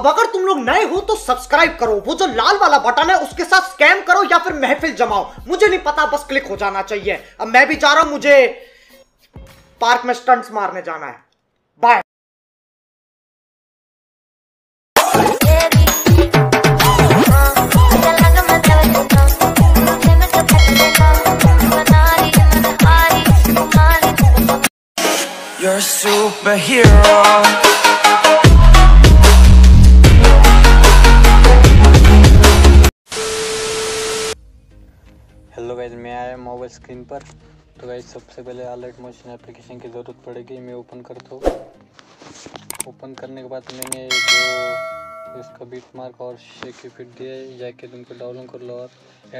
अब अगर तुम लोग नए हो तो सब्सक्राइब करो, वो जो लाल वाला बटन है उसके साथ स्कैम करो या फिर महफिल जमाओ, मुझे नहीं पता, बस क्लिक हो जाना चाहिए। अब मैं भी जा रहा हूं, मुझे पार्क में स्टंट्स मारने जाना है। Bye. You're a superhero. Hello guys, मैं आया मोबाइल स्क्रीन पर। तो गाइज सबसे पहले अलाइट मोशन एप्लीकेशन की ज़रूरत पड़ेगी। मैं ओपन करता हूँ। ओपन करने के बाद मैंने जो इसका बीट मार्क और शेकी फिट दिया है, जाके तुमको डाउनलोड कर लो और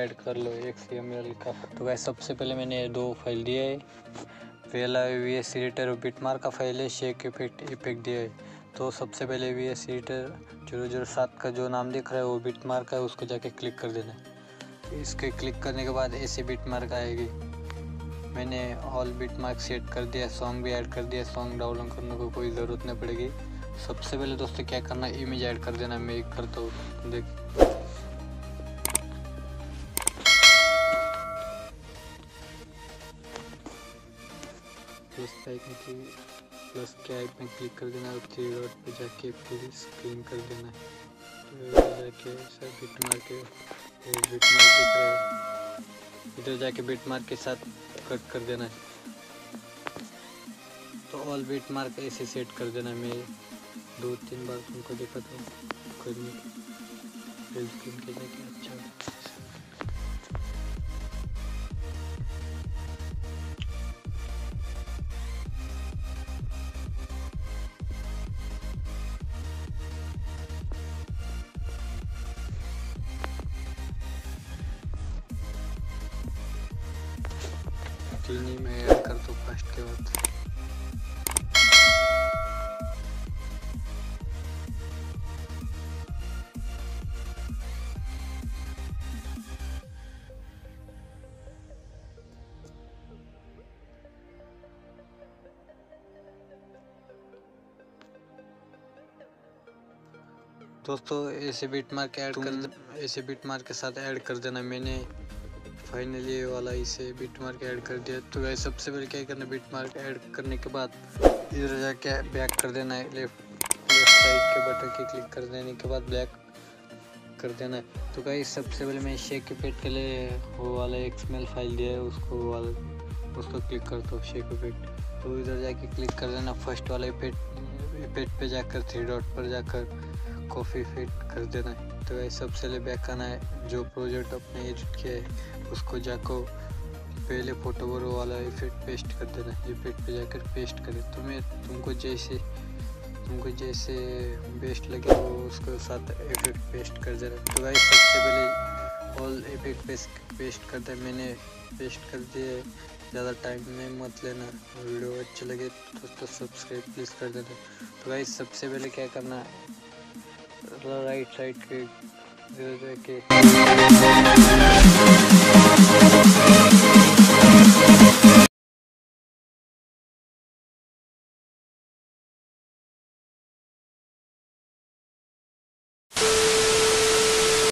ऐड कर लो। एक सी एम एल लिखा। तो गाइज सबसे पहले मैंने दो फाइल दिया है। पहला VS एडिटर बीट मार्क का फाइल है, शेकी फिट इफेक्ट दिया है। तो सबसे पहले VS एडिटर 007 का जो नाम दिख रहा है वो बीट मार्क का है, उसको जाके क्लिक कर देना है। इसके क्लिक करने के बाद ऐसे बीट मार्क आएगी। मैंने ऑल बीट मार्क सेट कर दिया, सॉन्ग भी ऐड कर दिया। सॉन्ग डाउनलोड करने को कोई ज़रूरत नहीं पड़ेगी। सबसे पहले दोस्तों क्या करना, इमेज ऐड कर देना। मैं करता हूँ, देख। प्लस के आइकन में क्लिक कर देना, थ्री डॉट पे जाके फिर स्क्रीन कर देना। इधर जाके बीट मार्क के साथ कट कर देना है। तो ऑल बीट मार्क ऐसे सेट कर देना है। मैं 2-3 बार तुमको दिखाता हूँ करने के लिए कि अच्छा। नहीं, मैं ऐड कर दूँ फर्स्ट के बाद। दोस्तों ऐसे बीट मार्क ऐड कर, ऐसे बीट मार्क के साथ ऐड कर देना। मैंने फाइनली ये वाला इसे बीट मार्क ऐड कर दिया। तो गाइस सबसे पहले क्या करना, बीट मार्क ऐड करने के बाद इधर जाके बैक कर देना है। लेफ्ट साइड के बटन की क्लिक कर देने के बाद बैक कर देना है। तो गाइस सबसे पहले मैं शेक इफेक्ट के लिए वो वाला एक्सएमएल फाइल दिया है, उसको क्लिक करता हूँ, शेक इफेक्ट। तो इधर जाके क्लिक कर देना फर्स्ट वाला इफेक्ट पे जाकर, 3 डॉट पर जाकर कॉफ़ी फिट कर देना है। तो गाइस सबसे पहले बैक आना है। जो प्रोजेक्ट अपने एडिट किया है उसको जाको पहले फोटो पर वाला इफेक्ट पेस्ट कर देना है। इफेक्ट पे जाकर पेस्ट करें। तुमको जैसे बेस्ट लगे वो उसके साथ इफेक्ट पेस्ट कर देना। तो गाइस सबसे पहले ऑल इफेक्ट पेस्ट कर दें। मैंने पेस्ट कर दिया है, ज़्यादा टाइम में मत लेना। वीडियो अच्छे लगे तो सब्सक्राइब प्लीज़ कर देना। तो गाइस सबसे पहले क्या करना है, राइट साइड के